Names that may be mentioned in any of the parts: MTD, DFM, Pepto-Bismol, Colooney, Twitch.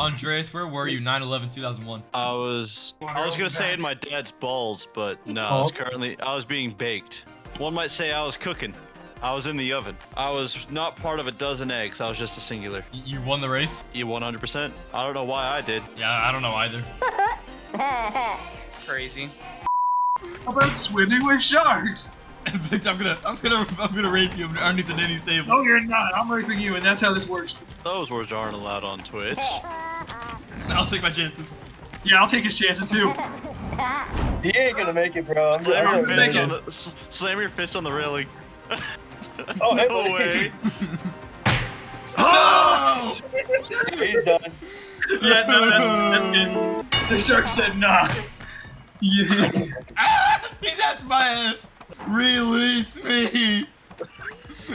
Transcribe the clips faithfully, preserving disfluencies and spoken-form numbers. Andreas, where were you nine eleven two thousand one? I was I was gonna say in my dad's balls, but no, I was currently I was being baked. One might say I was cooking. I was in the oven. I was not part of a dozen eggs. I was just a singular. You won the race? You one hundred percent. I don't know why I did. Yeah, I don't know either. Crazy. How about swimming with sharks? In fact, I'm gonna, I'm gonna, I'm gonna rape you underneath the nanny's table. No, you're not. I'm raping you, and that's how this works. Those words aren't allowed on Twitch. I'll take my chances. Yeah, I'll take his chances too. He ain't gonna make it, bro. I'm slam your fist on the, slam your fist on the railing. Oh, no way. Oh! He's done. Yeah, no, that's, that's good. The shark said nah. Yeah. Ah, he's after my ass. Release me.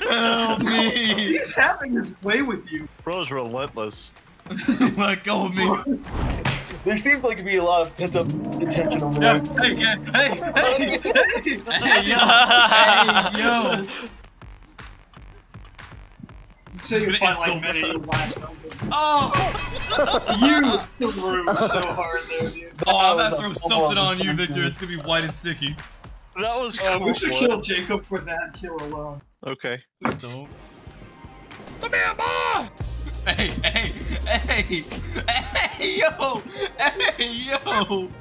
Help me. He's having his way with you. Bro's relentless. Let go of me. There seems like to be a lot of pent-up attention over there. Hey, hey, hey, hey, hey, hey, yo, hey, yo. So you fight like many last Oh! You threw so hard there, dude. Oh, I'm gonna throw something on you, Victor. It's gonna be white and sticky. That was cool. Uh, we should kill Jacob for that kill alone. Okay. Please don't. Come here, boy! Hey, hey, hey, hey, yo, hey, yo!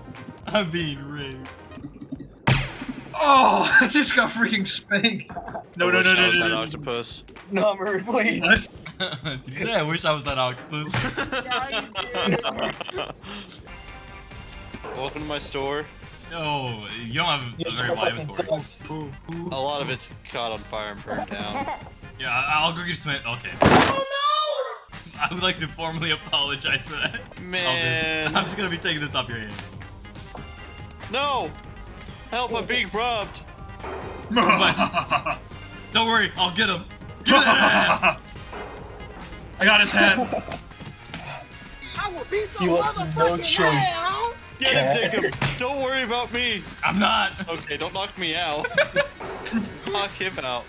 I'm being rigged. Oh, I just got freaking spanked. No, no, no, no, no, no. I wish I was that octopus. No, Murray, please. Did you say I wish I was that octopus? Welcome to my store. No, you don't have a very wide inventory. A lot of it's caught on fire and burned down. Yeah, I'll go get some. Okay. Oh, no! I would like to formally apologize for that. Man. I'm just gonna be taking this off your hands. No! Help, I'm being robbed! Don't worry, I'll get him! Get his ass! I got his head! I will beat some motherfucking hell! Get him, Jacob! Don't worry about me! I'm not! Okay, don't knock me out. Knock him out.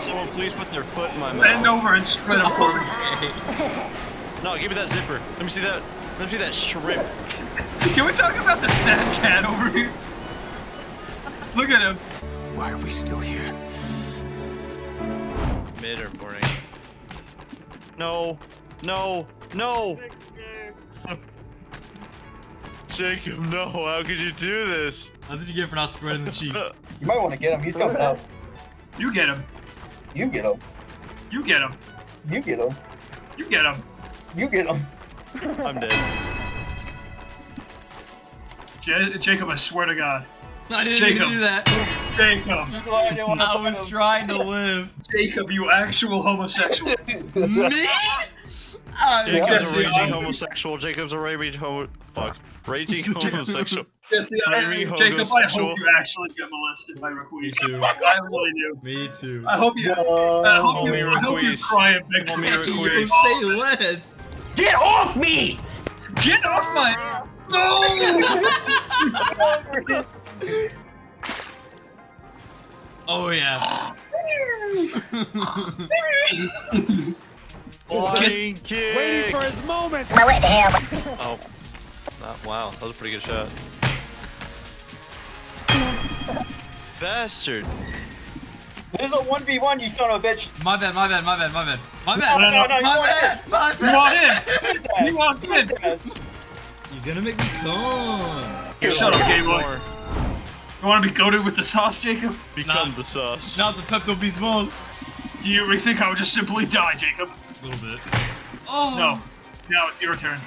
Someone please put their foot in my mouth. Bend over and spread them for me. No, give me that zipper. Let me see that. Let me see that shrimp. Can we talk about the sad cat over here? Look at him. Why are we still here? Mid or morning? No, no, no. Jacob, no. How could you do this? How did you get for not spreading the cheeks? You might want to get him. He's coming up. You get him. You get him. You get him. You get him. You get him. You get him. I'm dead. J Jacob, I swear to God. I didn't Jacob. even do that. Jacob. That's why I didn't want to I was him. trying to live. Jacob, you actual homosexual. Me? Uh, Jacob's a raging homosexual. Jacob's a raging homo. Fuck. Raging homosexual. Yes, yeah, I mean, Jacob, I hope you actually get molested by Ruiz. Me too. I really do. Me too. I hope you. Uh, I hope you. I hope you cry and beg for me. You say less. Get off me! Get off my. No! Oh yeah. Flying kick. Waiting for his moment. Oh. Uh, wow, that was a pretty good shot. Bastard. There's a one v one, you son of a bitch. My bad, my bad, my bad, my bad. My bad, no, no, no, my, bad. my bad, my You want it. You want it. You're gonna make me come. Shut up, gay boy. You wanna be goated with the sauce, Jacob? Become nah. the sauce. Not the Pepto-Bismol. Do you really think I would just simply die, Jacob? A little bit. Oh. No. Now it's your turn.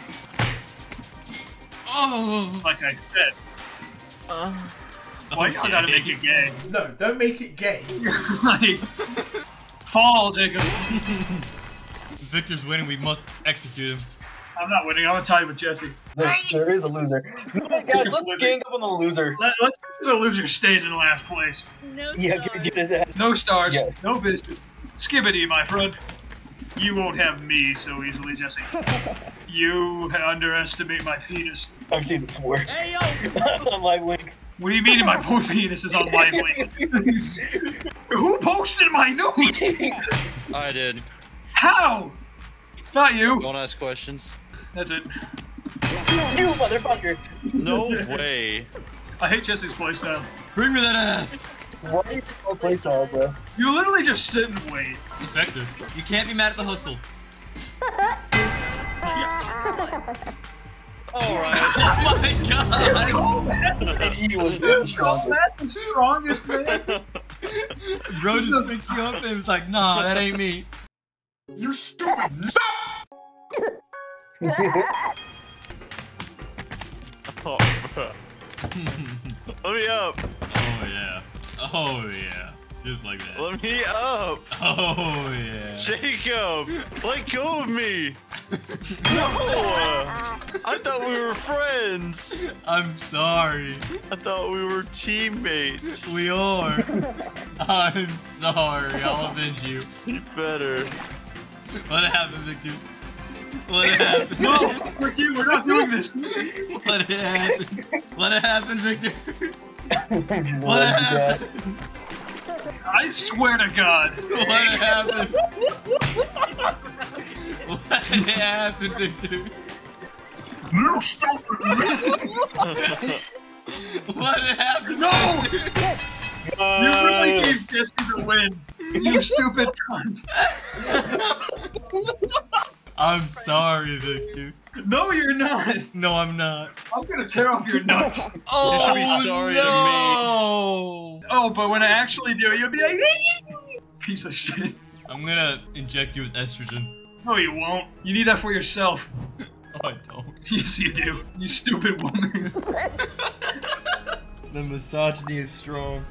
Oh. Like I said. Uh, Why okay. you gotta make it gay? No, don't make it gay. Like, fall, Jacob. Victor's winning, we must execute him. I'm not winning, I'm gonna tie with Jesse. There is a loser. No, guys, let's winning. gang up on the loser. Let, let's the loser stays in last place. No yeah, stars. Get, get his ass. No stars, yeah. no business. Skibbity, my friend. You won't have me so easily, Jesse. You underestimate my penis. I've seen it before. Hey, yo! On Live Link. What do you mean my poor penis is on Live Link? Who posted my news? I did. How? Not you! Don't ask questions. That's it. You motherfucker! No way. I hate Jesse's playstyle. Bring me that ass! Why do you playstyle, bro? You literally just sit and wait. It's effective. You can't be mad at the hustle. Alright. Oh my god! Oh, man. He was the strongest man! Bro just picks you up and was like, nah, that ain't me. You stupid! Stop! Oh, bro. Let me up! Oh, yeah. Oh, yeah. Just like that. Let me up! Oh, yeah. Jacob! Let go of me! No! I thought we were friends! I'm sorry. I thought we were teammates. We are. I'm sorry. I'll avenge you. You better. Let it happen, Victor. Let it happen. No, frick you, we're not doing this. Let it happen. Let it happen, Victor. Let it happen. I swear to God. Let it happen. Let it happen, Victor. You stupid. Let it happen. No. Uh... You really gave Jesse the win. You stupid cunt. I'm sorry, Victor. No, you're not. No, I'm not. I'm gonna tear off your nuts. Oh, you should be sorry no. to me. Oh, but when I actually do it, you'll be like, piece of shit. I'm gonna inject you with estrogen. No, you won't. You need that for yourself. Oh, I don't. Yes, you do. You stupid woman. The misogyny is strong.